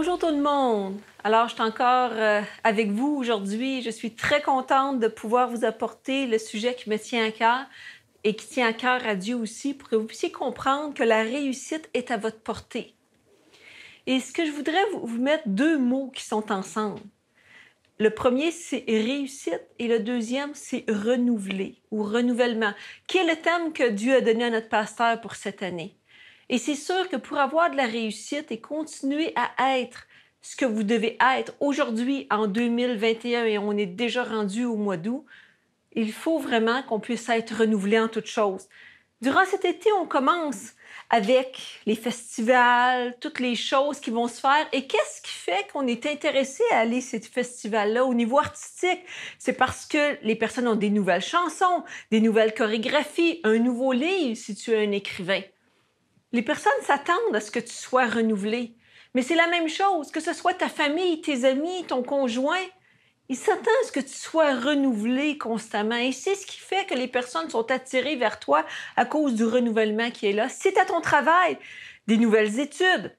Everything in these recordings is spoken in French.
Bonjour tout le monde! Alors, je suis encore avec vous aujourd'hui. Je suis très contente de pouvoir vous apporter le sujet qui me tient à cœur et qui tient à cœur à Dieu aussi, pour que vous puissiez comprendre que la réussite est à votre portée. Et ce que je voudrais vous mettre deux mots qui sont ensemble. Le premier, c'est réussite, et le deuxième, c'est renouveler ou renouvellement, qui est le thème que Dieu a donné à notre pasteur pour cette année. Et c'est sûr que pour avoir de la réussite et continuer à être ce que vous devez être aujourd'hui en 2021, et on est déjà rendu au mois d'août, il faut vraiment qu'on puisse être renouvelé en toutes choses. Durant cet été, on commence avec les festivals, toutes les choses qui vont se faire. Et qu'est-ce qui fait qu'on est intéressé à aller à ces festivals-là au niveau artistique? C'est parce que les personnes ont des nouvelles chansons, des nouvelles chorégraphies, un nouveau livre si tu es un écrivain. Les personnes s'attendent à ce que tu sois renouvelé. Mais c'est la même chose, que ce soit ta famille, tes amis, ton conjoint. Ils s'attendent à ce que tu sois renouvelé constamment. Et c'est ce qui fait que les personnes sont attirées vers toi à cause du renouvellement qui est là. C'est à ton travail, des nouvelles études,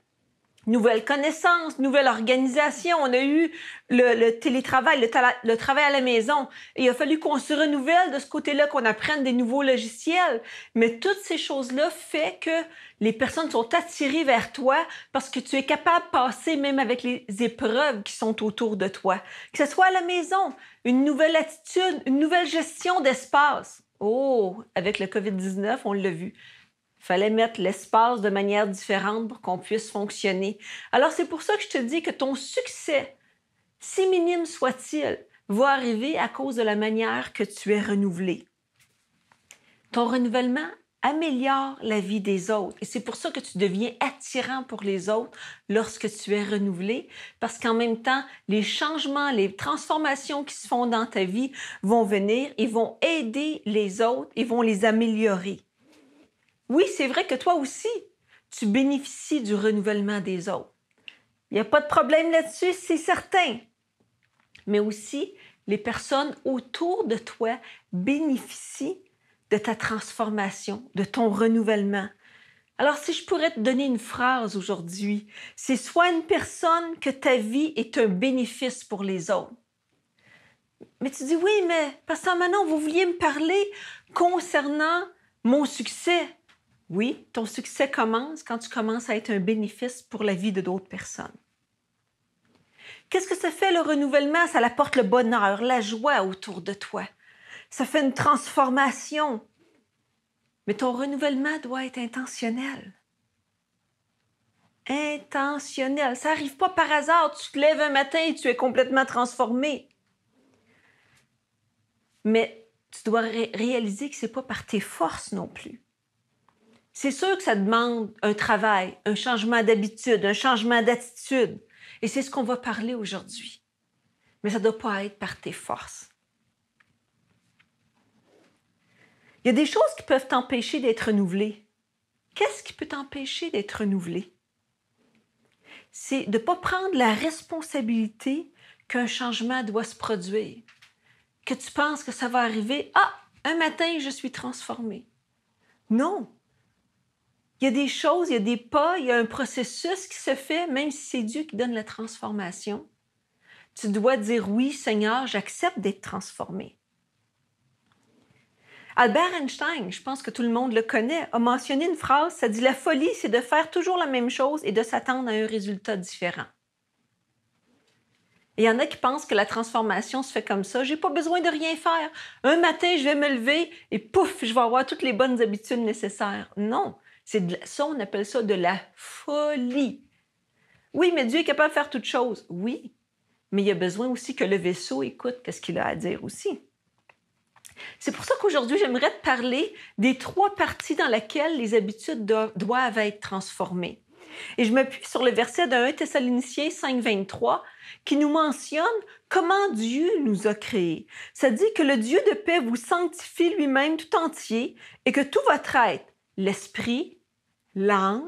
nouvelles connaissances, nouvelle organisation. On a eu le télétravail, le travail à la maison. Et il a fallu qu'on se renouvelle de ce côté-là, qu'on apprenne des nouveaux logiciels. Mais toutes ces choses-là font que les personnes sont attirées vers toi parce que tu es capable de passer même avec les épreuves qui sont autour de toi. Que ce soit à la maison, une nouvelle attitude, une nouvelle gestion d'espace. Oh, avec le COVID-19, on l'a vu. Il fallait mettre l'espace de manière différente pour qu'on puisse fonctionner. Alors, c'est pour ça que je te dis que ton succès, si minime soit-il, va arriver à cause de la manière que tu es renouvelé. Ton renouvellement améliore la vie des autres. Et c'est pour ça que tu deviens attirant pour les autres lorsque tu es renouvelé, parce qu'en même temps, les changements, les transformations qui se font dans ta vie vont venir et vont aider les autres et vont les améliorer. Oui, c'est vrai que toi aussi, tu bénéficies du renouvellement des autres. Il n'y a pas de problème là-dessus, c'est certain. Mais aussi, les personnes autour de toi bénéficient de ta transformation, de ton renouvellement. Alors, si je pourrais te donner une phrase aujourd'hui, c'est soit une personne que ta vie est un bénéfice pour les autres. Mais tu dis, oui, mais Pasteur Manon, vous vouliez me parler concernant mon succès. Oui, ton succès commence quand tu commences à être un bénéfice pour la vie de d'autres personnes. Qu'est-ce que ça fait, le renouvellement? Ça apporte le bonheur, la joie autour de toi. Ça fait une transformation. Mais ton renouvellement doit être intentionnel. Intentionnel. Ça n'arrive pas par hasard. Tu te lèves un matin et tu es complètement transformé. Mais tu dois réaliser que ce n'est pas par tes forces non plus. C'est sûr que ça demande un travail, un changement d'habitude, un changement d'attitude. Et c'est ce qu'on va parler aujourd'hui. Mais ça ne doit pas être par tes forces. Il y a des choses qui peuvent t'empêcher d'être renouvelé. Qu'est-ce qui peut t'empêcher d'être renouvelé? C'est de ne pas prendre la responsabilité qu'un changement doit se produire. Que tu penses que ça va arriver. Ah, un matin, je suis transformé. Non! Il y a des choses, il y a des pas, il y a un processus qui se fait, même si c'est Dieu qui donne la transformation. Tu dois dire, oui, Seigneur, j'accepte d'être transformé. Albert Einstein, je pense que tout le monde le connaît, a mentionné une phrase, ça dit « La folie, c'est de faire toujours la même chose et de s'attendre à un résultat différent. » Il y en a qui pensent que la transformation se fait comme ça. J'ai pas besoin de rien faire. Un matin, je vais me lever et pouf, je vais avoir toutes les bonnes habitudes nécessaires. Non. Ça, on appelle ça de la folie. Oui, mais Dieu est capable de faire toutes choses. Oui, mais il y a besoin aussi que le vaisseau écoute ce qu'il a à dire aussi. C'est pour ça qu'aujourd'hui, j'aimerais te parler des trois parties dans lesquelles les habitudes doivent être transformées. Et je m'appuie sur le verset de 1 Thessaloniciens 5.23 qui nous mentionne comment Dieu nous a créés. Ça dit que le Dieu de paix vous sanctifie lui-même tout entier et que tout votre être, l'esprit, l'âme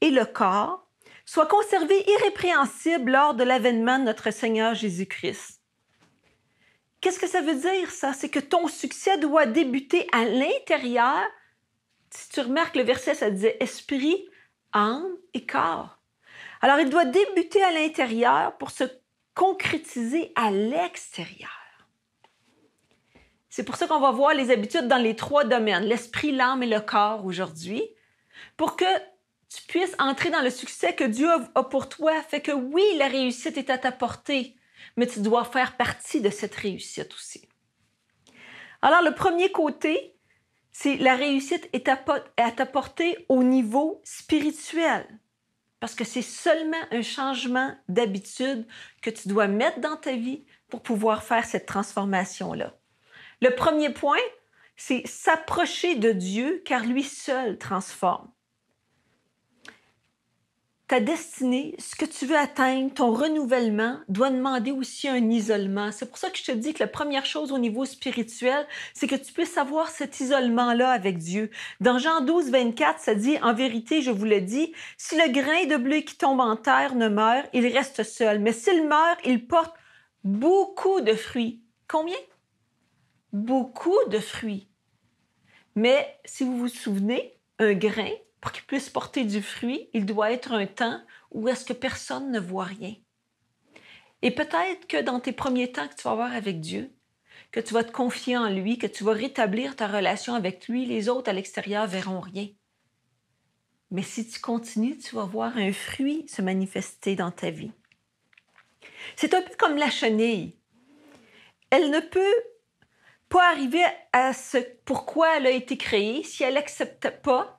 et le corps soient conservés irrépréhensibles lors de l'avènement de notre Seigneur Jésus-Christ. Qu'est-ce que ça veut dire, ça? C'est que ton succès doit débuter à l'intérieur. Si tu remarques le verset, ça disait esprit, âme et corps. Alors, il doit débuter à l'intérieur pour se concrétiser à l'extérieur. C'est pour ça qu'on va voir les habitudes dans les trois domaines, l'esprit, l'âme et le corps aujourd'hui, pour que tu puisses entrer dans le succès que Dieu a pour toi. Fait que oui, la réussite est à ta portée, mais tu dois faire partie de cette réussite aussi. Alors, le premier côté, c'est la réussite est à ta portée au niveau spirituel, parce que c'est seulement un changement d'habitude que tu dois mettre dans ta vie pour pouvoir faire cette transformation-là. Le premier point, c'est s'approcher de Dieu, car lui seul transforme. Ta destinée, ce que tu veux atteindre, ton renouvellement, doit demander aussi un isolement. C'est pour ça que je te dis que la première chose au niveau spirituel, c'est que tu puisses avoir cet isolement-là avec Dieu. Dans Jean 12, 24, ça dit, en vérité, je vous le dis, si le grain de blé qui tombe en terre ne meurt, il reste seul. Mais s'il meurt, il porte beaucoup de fruits. Combien? Beaucoup de fruits. Mais si vous vous souvenez, un grain, pour qu'il puisse porter du fruit, il doit être un temps où est-ce que personne ne voit rien. Et peut-être que dans tes premiers temps que tu vas avoir avec Dieu, que tu vas te confier en lui, que tu vas rétablir ta relation avec lui, les autres à l'extérieur verront rien. Mais si tu continues, tu vas voir un fruit se manifester dans ta vie. C'est un peu comme la chenille. Elle ne peut pas arriver à ce pourquoi elle a été créée si elle n'accepte pas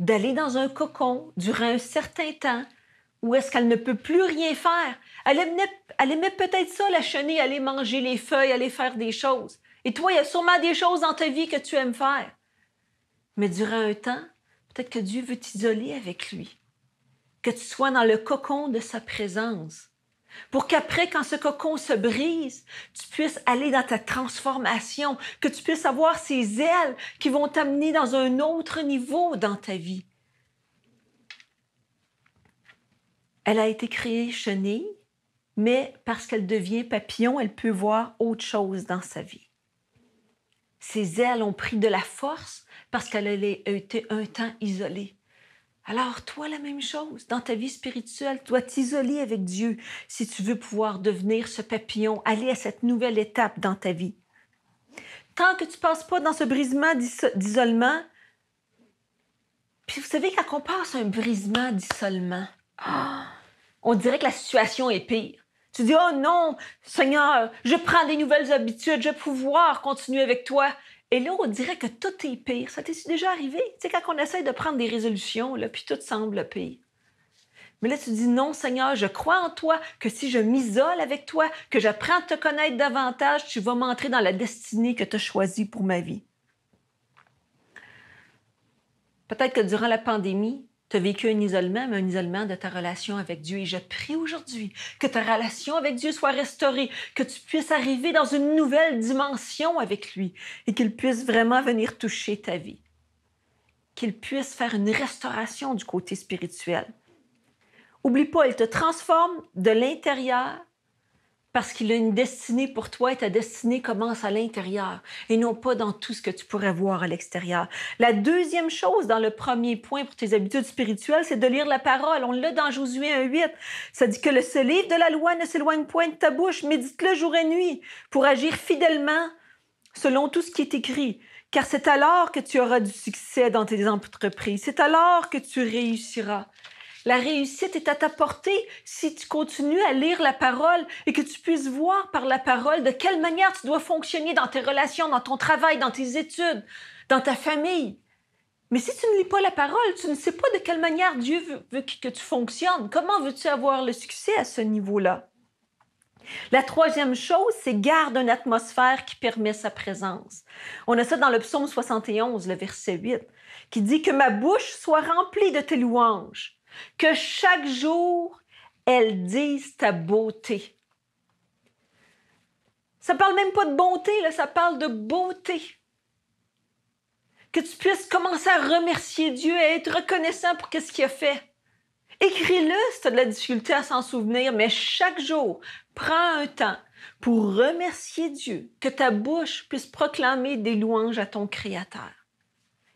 d'aller dans un cocon durant un certain temps où est-ce qu'elle ne peut plus rien faire. Elle aimait peut-être ça, la chenille, aller manger les feuilles, aller faire des choses. Et toi, il y a sûrement des choses dans ta vie que tu aimes faire. Mais durant un temps, peut-être que Dieu veut t'isoler avec lui, que tu sois dans le cocon de sa présence, pour qu'après, quand ce cocon se brise, tu puisses aller dans ta transformation, que tu puisses avoir ces ailes qui vont t'amener dans un autre niveau dans ta vie. Elle a été créée chenille, mais parce qu'elle devient papillon, elle peut voir autre chose dans sa vie. Ses ailes ont pris de la force parce qu'elle a été un temps isolée. Alors, toi, la même chose. Dans ta vie spirituelle, tu dois t'isoler avec Dieu si tu veux pouvoir devenir ce papillon, aller à cette nouvelle étape dans ta vie. Tant que tu ne passes pas dans ce brisement d'isolement, puis vous savez, quand on passe un brisement d'isolement, on dirait que la situation est pire. Tu dis, « Oh non, Seigneur, je prends des nouvelles habitudes, je vais pouvoir continuer avec toi. » Et là, on dirait que tout est pire. Ça t'est déjà arrivé? Tu sais, quand on essaie de prendre des résolutions, là, puis tout semble pire. Mais là, tu dis, non, Seigneur, je crois en toi, que si je m'isole avec toi, que j'apprends à te connaître davantage, tu vas m'entrer dans la destinée que tu as choisie pour ma vie. Peut-être que durant la pandémie, tu as vécu un isolement, mais un isolement de ta relation avec Dieu. Et je prie aujourd'hui que ta relation avec Dieu soit restaurée, que tu puisses arriver dans une nouvelle dimension avec lui et qu'il puisse vraiment venir toucher ta vie, qu'il puisse faire une restauration du côté spirituel. Oublie pas, il te transforme de l'intérieur parce qu'il a une destinée pour toi et ta destinée commence à l'intérieur et non pas dans tout ce que tu pourrais voir à l'extérieur. La deuxième chose dans le premier point pour tes habitudes spirituelles, c'est de lire la parole. On l'a dans Josué 1,8. Ça dit que ce livre de la loi ne s'éloigne point de ta bouche, médite-le jour et nuit pour agir fidèlement selon tout ce qui est écrit. Car c'est alors que tu auras du succès dans tes entreprises. C'est alors que tu réussiras. La réussite est à ta portée si tu continues à lire la parole et que tu puisses voir par la parole de quelle manière tu dois fonctionner dans tes relations, dans ton travail, dans tes études, dans ta famille. Mais si tu ne lis pas la parole, tu ne sais pas de quelle manière Dieu veut que tu fonctionnes. Comment veux-tu avoir le succès à ce niveau-là? La troisième chose, c'est garde une atmosphère qui permet sa présence. On a ça dans le psaume 71, le verset 8, qui dit « Que ma bouche soit remplie de tes louanges. » Que chaque jour, elle dise ta beauté. Ça ne parle même pas de bonté, là, ça parle de beauté. Que tu puisses commencer à remercier Dieu et être reconnaissant pour ce qu'il a fait. Écris-le si tu as de la difficulté à s'en souvenir, mais chaque jour, prends un temps pour remercier Dieu, que ta bouche puisse proclamer des louanges à ton Créateur.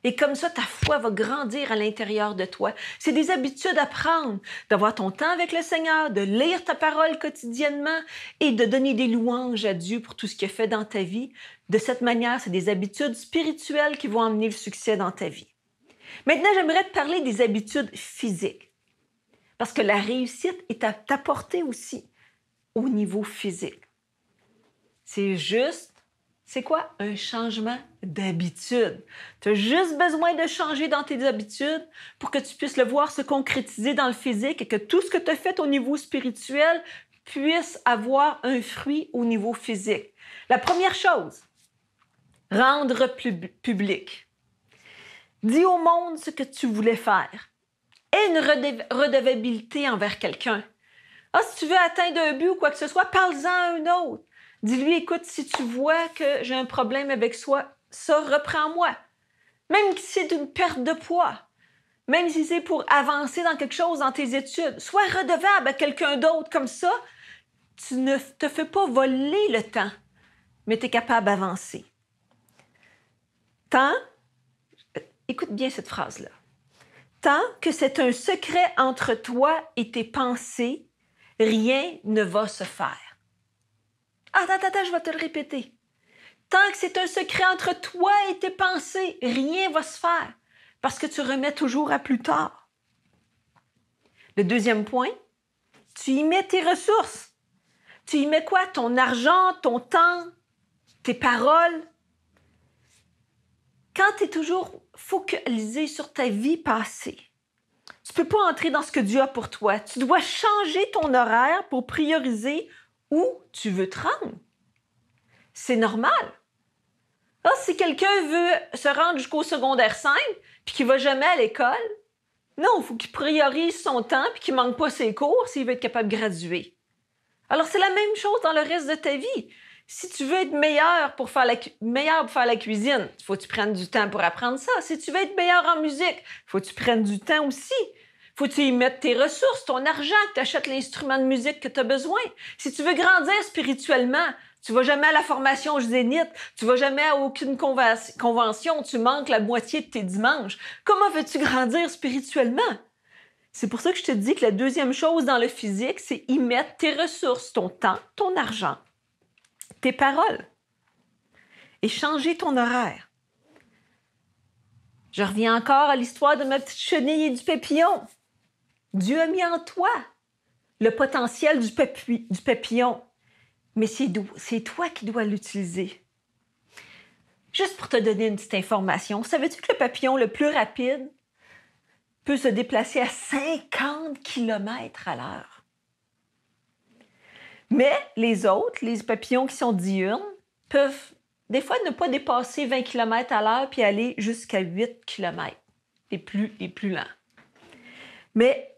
Et comme ça, ta foi va grandir à l'intérieur de toi. C'est des habitudes à prendre, d'avoir ton temps avec le Seigneur, de lire ta parole quotidiennement et de donner des louanges à Dieu pour tout ce qu'il a fait dans ta vie. De cette manière, c'est des habitudes spirituelles qui vont emmener le succès dans ta vie. Maintenant, j'aimerais te parler des habitudes physiques, parce que la réussite est à ta portée aussi au niveau physique. C'est juste, c'est quoi? Un changement d'habitude. Tu as juste besoin de changer dans tes habitudes pour que tu puisses le voir se concrétiser dans le physique et que tout ce que tu as fait au niveau spirituel puisse avoir un fruit au niveau physique. La première chose, rendre public. Dis au monde ce que tu voulais faire. Aie une redevabilité envers quelqu'un. Ah, si tu veux atteindre un but ou quoi que ce soit, parle-en à un autre. Dis-lui, écoute, si tu vois que j'ai un problème avec soi, ça, reprends-moi. Même si c'est une perte de poids, même si c'est pour avancer dans quelque chose, dans tes études, sois redevable à quelqu'un d'autre. Comme ça, tu ne te fais pas voler le temps, mais tu es capable d'avancer. Tant, écoute bien cette phrase-là, tant que c'est un secret entre toi et tes pensées, rien ne va se faire. Attends, je vais te le répéter. Tant que c'est un secret entre toi et tes pensées, rien ne va se faire parce que tu remets toujours à plus tard. Le deuxième point, tu y mets tes ressources. Tu y mets quoi? Ton argent, ton temps, tes paroles. Quand tu es toujours focalisé sur ta vie passée, tu ne peux pas entrer dans ce que Dieu a pour toi. Tu dois changer ton horaire pour prioriser où tu veux te rendre. C'est normal. Alors, si quelqu'un veut se rendre jusqu'au secondaire 5 puis qu'il ne va jamais à l'école, non, il faut qu'il priorise son temps puis qu'il ne manque pas ses cours s'il veut être capable de graduer. Alors, c'est la même chose dans le reste de ta vie. Si tu veux être meilleur pour faire la cuisine, il faut que tu prennes du temps pour apprendre ça. Si tu veux être meilleur en musique, il faut que tu prennes du temps aussi. Il faut que tu y mettes tes ressources, ton argent, que tu achètes l'instrument de musique que tu as besoin. Si tu veux grandir spirituellement, tu ne vas jamais à la formation Zénith, tu ne vas jamais à aucune convention, tu manques la moitié de tes dimanches. Comment veux-tu grandir spirituellement? C'est pour ça que je te dis que la deuxième chose dans le physique, c'est y mettre tes ressources, ton temps, ton argent, tes paroles et changer ton horaire. Je reviens encore à l'histoire de ma petite chenille et du papillon. Dieu a mis en toi le potentiel du papillon, mais c'est toi qui dois l'utiliser. Juste pour te donner une petite information, savais-tu que le papillon le plus rapide peut se déplacer à 50 km à l'heure? Mais les autres, les papillons qui sont diurnes, peuvent des fois ne pas dépasser 20 km à l'heure puis aller jusqu'à 8 km, les plus lents. Mais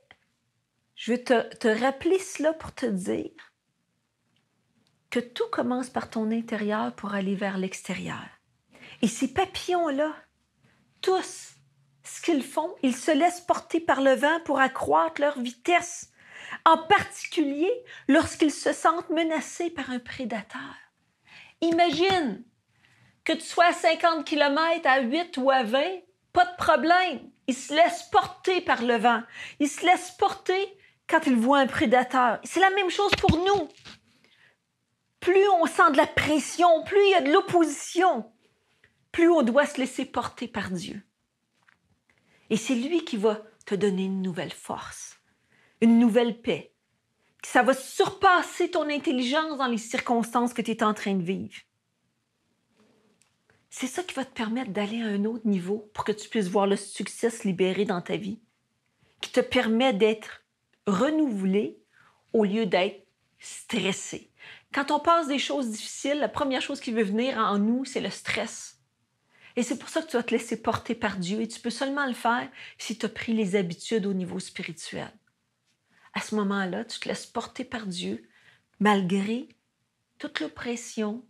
je veux te rappeler cela pour te dire que tout commence par ton intérieur pour aller vers l'extérieur. Et ces papillons-là, tous, ce qu'ils font, ils se laissent porter par le vent pour accroître leur vitesse, en particulier lorsqu'ils se sentent menacés par un prédateur. Imagine que tu sois à 50 km, à 8 ou à 20, pas de problème. Ils se laissent porter par le vent. Ils se laissent porter quand ils voient un prédateur. C'est la même chose pour nous. Plus on sent de la pression, plus il y a de l'opposition, plus on doit se laisser porter par Dieu. Et c'est lui qui va te donner une nouvelle force, une nouvelle paix. Ça va surpasser ton intelligence dans les circonstances que tu es en train de vivre. C'est ça qui va te permettre d'aller à un autre niveau pour que tu puisses voir le succès se libérer dans ta vie, qui te permet d'être renouvelé au lieu d'être stressé. Quand on passe des choses difficiles, la première chose qui veut venir en nous, c'est le stress. Et c'est pour ça que tu vas te laisser porter par Dieu et tu peux seulement le faire si tu as pris les habitudes au niveau spirituel. À ce moment-là, tu te laisses porter par Dieu malgré toute l'oppression,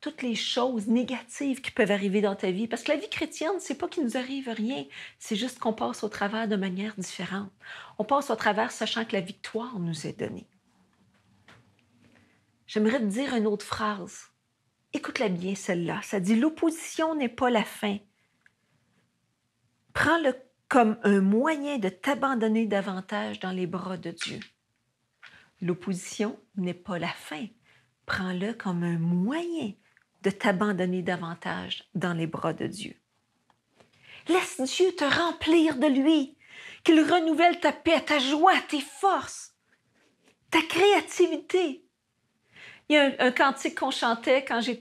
toutes les choses négatives qui peuvent arriver dans ta vie. Parce que la vie chrétienne, c'est pas qu'il nous arrive rien, c'est juste qu'on passe au travers de manière différente. On passe au travers sachant que la victoire nous est donnée. J'aimerais te dire une autre phrase. Écoute-la bien, celle-là. Ça dit « L'opposition n'est pas la fin. Prends-le comme un moyen de t'abandonner davantage dans les bras de Dieu. L'opposition n'est pas la fin. Prends-le comme un moyen de t'abandonner davantage dans les bras de Dieu. Laisse Dieu te remplir de lui, qu'il renouvelle ta paix, ta joie, tes forces, ta créativité. Il y a un cantique qu'on chantait quand je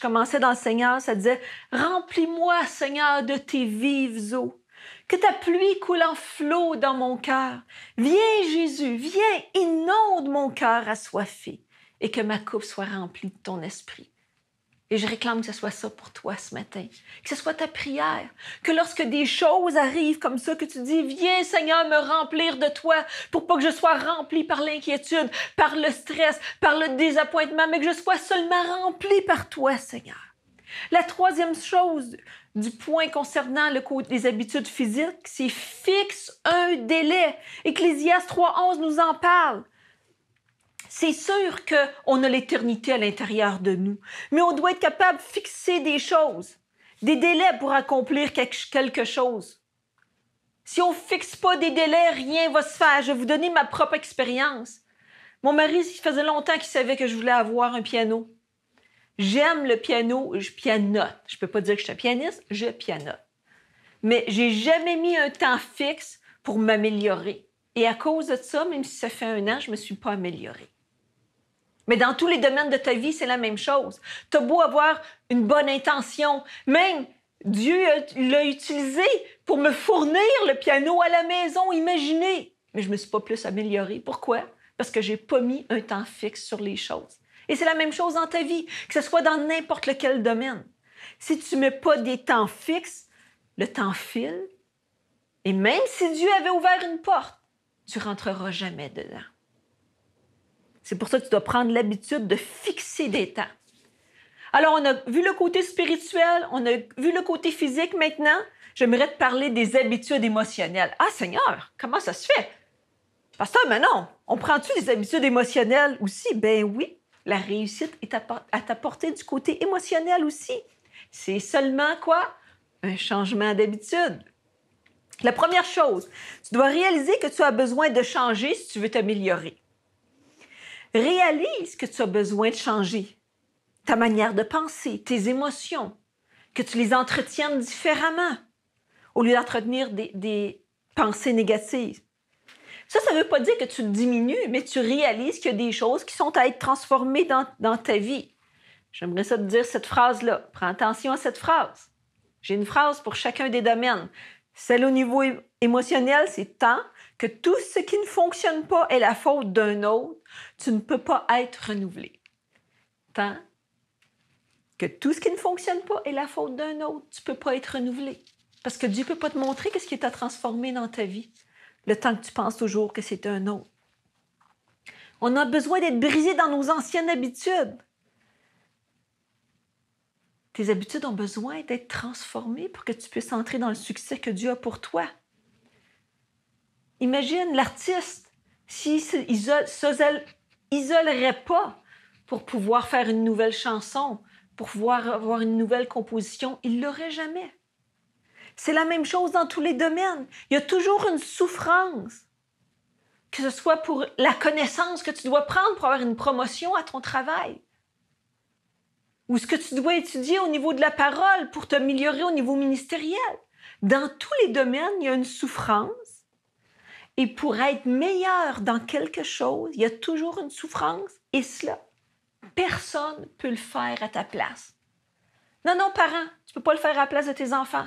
commençais dans le Seigneur, ça disait « Remplis-moi, Seigneur, de tes vives eaux, que ta pluie coule en flots dans mon cœur. Viens, Jésus, viens, inonde mon cœur assoiffé et que ma coupe soit remplie de ton esprit. » Et je réclame que ce soit ça pour toi ce matin, que ce soit ta prière, que lorsque des choses arrivent comme ça, que tu dis « Viens Seigneur me remplir de toi pour pas que je sois rempli par l'inquiétude, par le stress, par le désappointement, mais que je sois seulement rempli par toi Seigneur. » La troisième chose du point concernant le code des habitudes physiques, c'est « Fixe un délai ». Ecclésiaste 3.11 nous en parle. C'est sûr qu'on a l'éternité à l'intérieur de nous, mais on doit être capable de fixer des choses, des délais pour accomplir quelque chose. Si on ne fixe pas des délais, rien ne va se faire. Je vais vous donner ma propre expérience. Mon mari, il faisait longtemps qu'il savait que je voulais avoir un piano. J'aime le piano, je pianote. Je ne peux pas dire que je suis un pianiste, je pianote. Mais je n'ai jamais mis un temps fixe pour m'améliorer. Et à cause de ça, même si ça fait un an, je ne me suis pas améliorée. Mais dans tous les domaines de ta vie, c'est la même chose. Tu as beau avoir une bonne intention. Même Dieu l'a utilisé pour me fournir le piano à la maison, imaginez. Mais je ne me suis pas plus améliorée. Pourquoi? Parce que je n'ai pas mis un temps fixe sur les choses. Et c'est la même chose dans ta vie, que ce soit dans n'importe lequel domaine. Si tu ne mets pas des temps fixes, le temps file. Et même si Dieu avait ouvert une porte, tu ne rentreras jamais dedans. C'est pour ça que tu dois prendre l'habitude de fixer des temps. Alors, on a vu le côté spirituel, on a vu le côté physique maintenant. J'aimerais te parler des habitudes émotionnelles. Ah, Seigneur, comment ça se fait? Pasteur, mais non, on prend-tu des habitudes émotionnelles aussi? Ben oui, la réussite est à ta portée du côté émotionnel aussi. C'est seulement quoi? Un changement d'habitude. La première chose, tu dois réaliser que tu as besoin de changer si tu veux t'améliorer. Réalise que tu as besoin de changer ta manière de penser, tes émotions, que tu les entretiennes différemment au lieu d'entretenir des pensées négatives. Ça ne veut pas dire que tu te diminues, mais tu réalises qu'il y a des choses qui sont à être transformées dans ta vie. J'aimerais ça te dire cette phrase-là. Prends attention à cette phrase. J'ai une phrase pour chacun des domaines. Celle au niveau émotionnel, c'est tant que tout ce qui ne fonctionne pas est la faute d'un autre, tu ne peux pas être renouvelé. Tant que tout ce qui ne fonctionne pas est la faute d'un autre, tu ne peux pas être renouvelé. Parce que Dieu ne peut pas te montrer ce qui t'a transformé dans ta vie, le temps que tu penses toujours que c'est un autre. On a besoin d'être brisé dans nos anciennes habitudes. Tes habitudes ont besoin d'être transformées pour que tu puisses entrer dans le succès que Dieu a pour toi. Imagine l'artiste, s'il ne s'isolerait pas pour pouvoir faire une nouvelle chanson, pour pouvoir avoir une nouvelle composition, il ne l'aurait jamais. C'est la même chose dans tous les domaines. Il y a toujours une souffrance, que ce soit pour la connaissance que tu dois prendre pour avoir une promotion à ton travail, ou ce que tu dois étudier au niveau de la parole pour t'améliorer au niveau ministériel. Dans tous les domaines, il y a une souffrance. Et pour être meilleur dans quelque chose, il y a toujours une souffrance. Et cela, personne ne peut le faire à ta place. Non, parents, tu ne peux pas le faire à la place de tes enfants.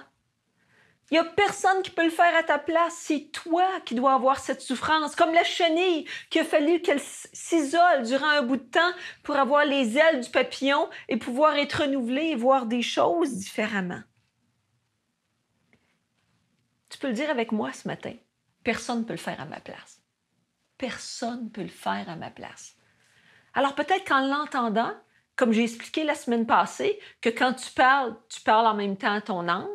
Il n'y a personne qui peut le faire à ta place. C'est toi qui dois avoir cette souffrance. Comme la chenille, qu'il a fallu qu'elle s'isole durant un bout de temps pour avoir les ailes du papillon et pouvoir être renouvelée et voir des choses différemment. Tu peux le dire avec moi ce matin. Personne ne peut le faire à ma place. Personne ne peut le faire à ma place. Alors peut-être qu'en l'entendant, comme j'ai expliqué la semaine passée, que quand tu parles en même temps à ton âme,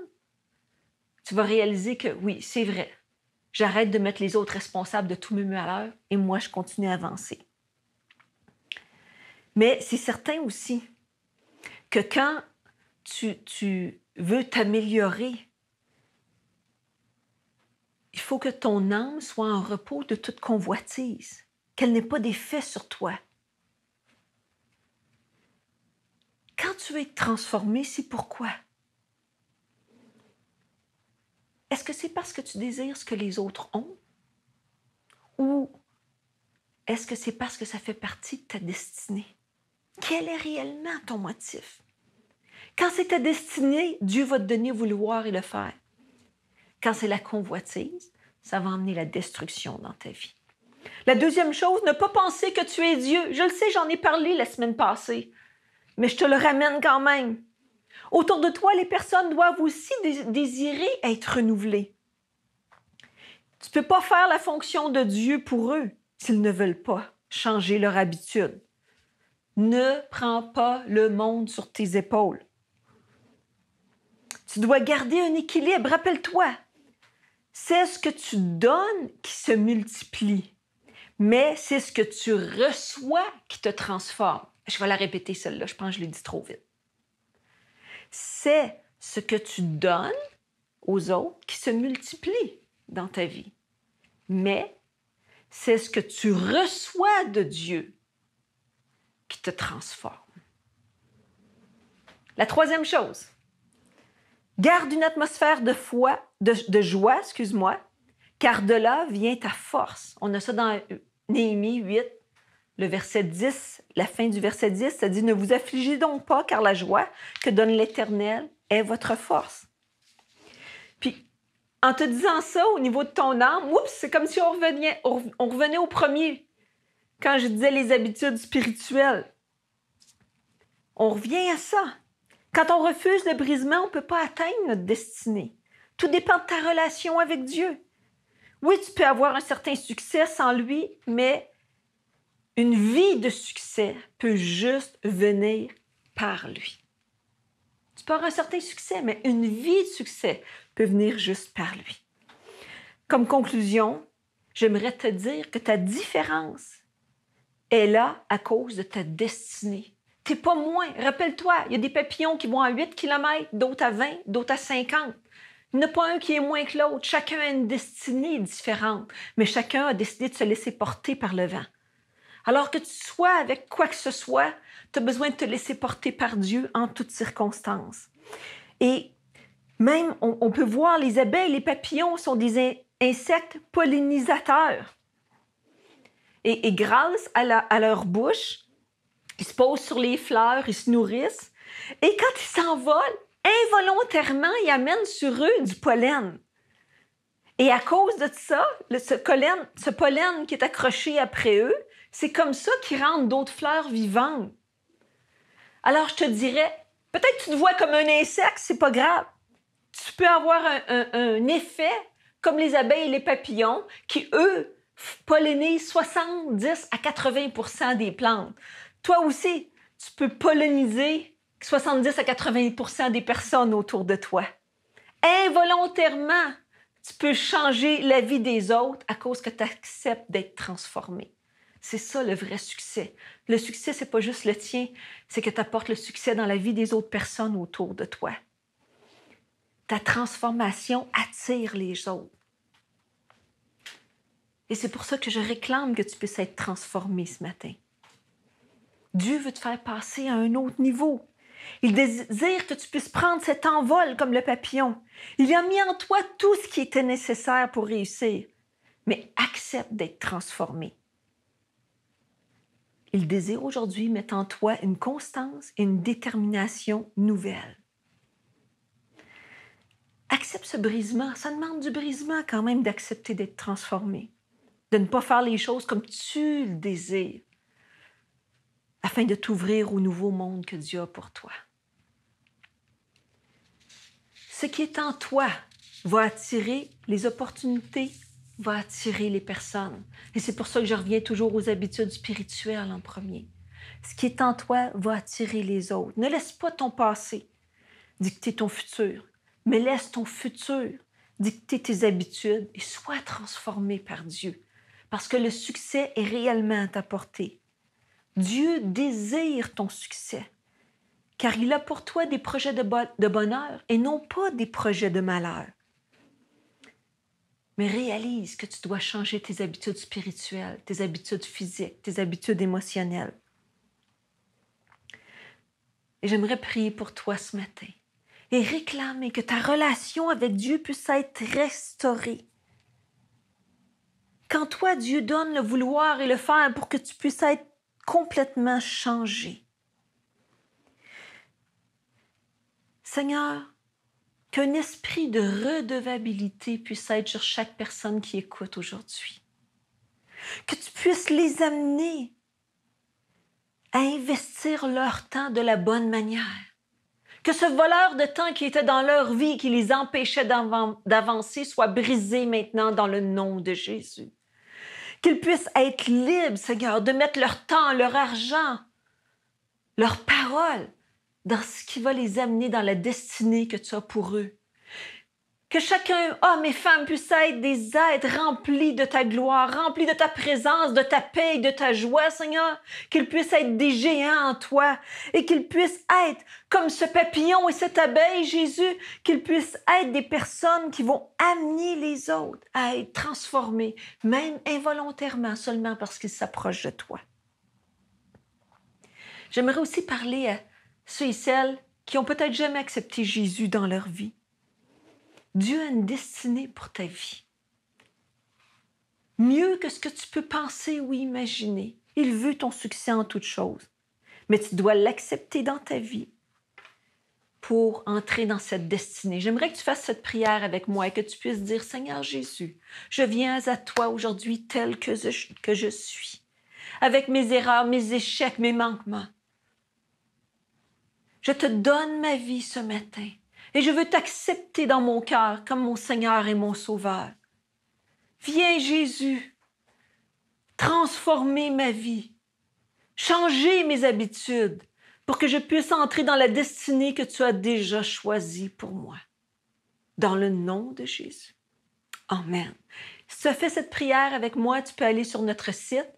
tu vas réaliser que oui, c'est vrai. J'arrête de mettre les autres responsables de tous mes malheurs et moi, je continue à avancer. Mais c'est certain aussi que quand tu veux t'améliorer, Il faut que ton âme soit en repos de toute convoitise, qu'elle n'ait pas d'effet sur toi. Quand tu es transformé, c'est pourquoi? Est-ce que c'est parce que tu désires ce que les autres ont? Ou est-ce que c'est parce que ça fait partie de ta destinée? Quel est réellement ton motif? Quand c'est ta destinée, Dieu va te donner vouloir et le faire. Quand c'est la convoitise, ça va emmener la destruction dans ta vie. La deuxième chose, ne pas penser que tu es Dieu. Je le sais, j'en ai parlé la semaine passée, mais je te le ramène quand même. Autour de toi, les personnes doivent aussi désirer être renouvelées. Tu ne peux pas faire la fonction de Dieu pour eux s'ils ne veulent pas changer leur habitude. Ne prends pas le monde sur tes épaules. Tu dois garder un équilibre, rappelle-toi. C'est ce que tu donnes qui se multiplie, mais c'est ce que tu reçois qui te transforme. Je vais la répéter celle-là, je pense que je l'ai dit trop vite. C'est ce que tu donnes aux autres qui se multiplie dans ta vie, mais c'est ce que tu reçois de Dieu qui te transforme. La troisième chose, garde une atmosphère de joie, excuse-moi, car de là vient ta force. On a ça dans Néhémie 8, le verset 10, la fin du verset 10, ça dit « Ne vous affligez donc pas, car la joie que donne l'Éternel est votre force. » Puis, en te disant ça au niveau de ton âme, oups, c'est comme si on revenait au premier, quand je disais les habitudes spirituelles. On revient à ça. Quand on refuse le brisement, on ne peut pas atteindre notre destinée. Tout dépend de ta relation avec Dieu. Oui, tu peux avoir un certain succès sans lui, mais une vie de succès peut juste venir par lui. Tu peux avoir un certain succès, mais une vie de succès peut venir juste par lui. Comme conclusion, j'aimerais te dire que ta différence est là à cause de ta destinée. T'es pas moins. Rappelle-toi, il y a des papillons qui vont à 8 km, d'autres à 20, d'autres à 50. Il n'y en a pas un qui est moins que l'autre. Chacun a une destinée différente, mais chacun a décidé de se laisser porter par le vent. Alors que tu sois avec quoi que ce soit, tu as besoin de te laisser porter par Dieu en toutes circonstances. Et même, on peut voir les abeilles, les papillons sont des insectes pollinisateurs. Et grâce à leur bouche, ils se posent sur les fleurs, ils se nourrissent. Et quand ils s'envolent, involontairement, ils amènent sur eux du pollen. Et à cause de ça, ce pollen qui est accroché après eux, c'est comme ça qu'ils rendent d'autres fleurs vivantes. Alors, je te dirais, peut-être que tu te vois comme un insecte, c'est pas grave. Tu peux avoir un effet comme les abeilles et les papillons qui, eux, pollinisent 70 à 80 des plantes. Toi aussi, tu peux polliniser 70 à 80 des personnes autour de toi. Involontairement, tu peux changer la vie des autres à cause que tu acceptes d'être transformé. C'est ça le vrai succès. Le succès, c'est pas juste le tien, c'est que tu apportes le succès dans la vie des autres personnes autour de toi. Ta transformation attire les autres. Et c'est pour ça que je réclame que tu puisses être transformé ce matin. Dieu veut te faire passer à un autre niveau. Il désire que tu puisses prendre cet envol comme le papillon. Il a mis en toi tout ce qui était nécessaire pour réussir, mais accepte d'être transformé. Il désire aujourd'hui mettre en toi une constance et une détermination nouvelles. Accepte ce brisement. Ça demande du brisement quand même d'accepter d'être transformé, de ne pas faire les choses comme tu le désires, afin de t'ouvrir au nouveau monde que Dieu a pour toi. Ce qui est en toi va attirer les opportunités, va attirer les personnes. Et c'est pour ça que je reviens toujours aux habitudes spirituelles en premier. Ce qui est en toi va attirer les autres. Ne laisse pas ton passé dicter ton futur, mais laisse ton futur dicter tes habitudes et sois transformé par Dieu, parce que le succès est réellement à ta portée. Dieu désire ton succès, car il a pour toi des projets de bonheur et non pas des projets de malheur. Mais réalise que tu dois changer tes habitudes spirituelles, tes habitudes physiques, tes habitudes émotionnelles. Et j'aimerais prier pour toi ce matin et réclamer que ta relation avec Dieu puisse être restaurée. Quand toi, Dieu donne le vouloir et le faire pour que tu puisses être complètement changé. Seigneur, qu'un esprit de redevabilité puisse être sur chaque personne qui écoute aujourd'hui. Que tu puisses les amener à investir leur temps de la bonne manière. Que ce voleur de temps qui était dans leur vie, qui les empêchait d'avancer, soit brisé maintenant dans le nom de Jésus. Qu'ils puissent être libres, Seigneur, de mettre leur temps, leur argent, leur parole dans ce qui va les amener dans la destinée que tu as pour eux. Que chacun, homme et femme, puisse être des êtres remplis de ta gloire, remplis de ta présence, de ta paix et de ta joie, Seigneur. Qu'ils puissent être des géants en toi et qu'ils puissent être comme ce papillon et cette abeille, Jésus, qu'ils puissent être des personnes qui vont amener les autres à être transformés, même involontairement, seulement parce qu'ils s'approchent de toi. J'aimerais aussi parler à ceux et celles qui n'ont peut-être jamais accepté Jésus dans leur vie. Dieu a une destinée pour ta vie. Mieux que ce que tu peux penser ou imaginer. Il veut ton succès en toutes choses. Mais tu dois l'accepter dans ta vie pour entrer dans cette destinée. J'aimerais que tu fasses cette prière avec moi et que tu puisses dire, « Seigneur Jésus, je viens à toi aujourd'hui tel que je suis, avec mes erreurs, mes échecs, mes manquements. Je te donne ma vie ce matin. » Et je veux t'accepter dans mon cœur comme mon Seigneur et mon Sauveur. Viens, Jésus, transformer ma vie, changer mes habitudes pour que je puisse entrer dans la destinée que tu as déjà choisie pour moi. Dans le nom de Jésus. Amen. Si tu as fait cette prière avec moi, tu peux aller sur notre site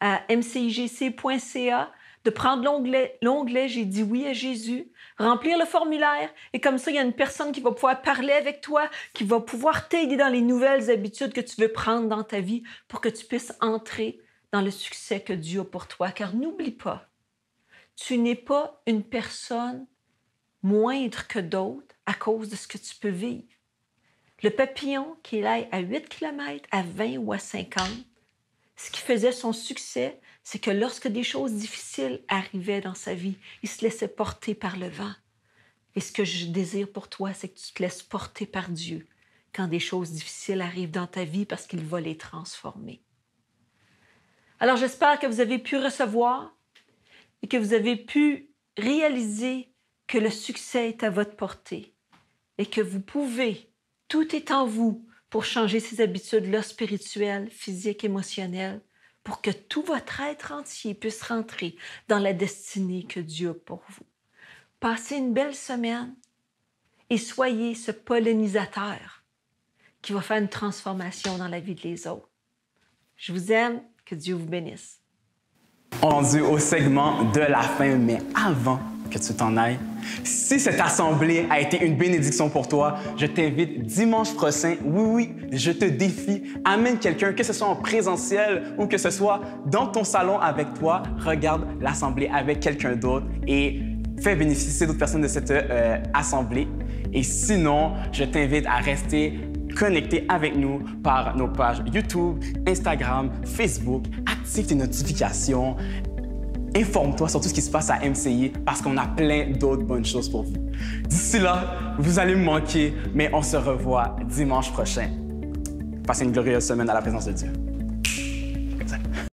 à mcigc.ca, de prendre l'onglet « J'ai dit oui à Jésus », remplir le formulaire et comme ça, il y a une personne qui va pouvoir parler avec toi, qui va pouvoir t'aider dans les nouvelles habitudes que tu veux prendre dans ta vie pour que tu puisses entrer dans le succès que Dieu a pour toi. Car n'oublie pas, tu n'es pas une personne moindre que d'autres à cause de ce que tu peux vivre. Le papillon, qu'il aille à 8 km, à 20 ou à 50, ce qui faisait son succès, c'est que lorsque des choses difficiles arrivaient dans sa vie, il se laissait porter par le vent. Et ce que je désire pour toi, c'est que tu te laisses porter par Dieu quand des choses difficiles arrivent dans ta vie parce qu'il va les transformer. Alors, j'espère que vous avez pu recevoir et que vous avez pu réaliser que le succès est à votre portée et que vous pouvez, tout est en vous pour changer ces habitudes-là spirituelles, physiques, émotionnelles, pour que tout votre être entier puisse rentrer dans la destinée que Dieu a pour vous. Passez une belle semaine et soyez ce pollinisateur qui va faire une transformation dans la vie des autres. Je vous aime, que Dieu vous bénisse. On est au segment de la fin, mais avant que tu t'en ailles, si cette assemblée a été une bénédiction pour toi, je t'invite dimanche prochain, oui, je te défie, amène quelqu'un, que ce soit en présentiel ou que ce soit dans ton salon avec toi, regarde l'assemblée avec quelqu'un d'autre et fais bénéficier d'autres personnes de cette assemblée. Et sinon, je t'invite à rester connecté avec nous par nos pages YouTube, Instagram, Facebook, active tes notifications. Informe-toi sur tout ce qui se passe à MCI parce qu'on a plein d'autres bonnes choses pour vous. D'ici là, vous allez me manquer, mais on se revoit dimanche prochain. Passez une glorieuse semaine à la présence de Dieu.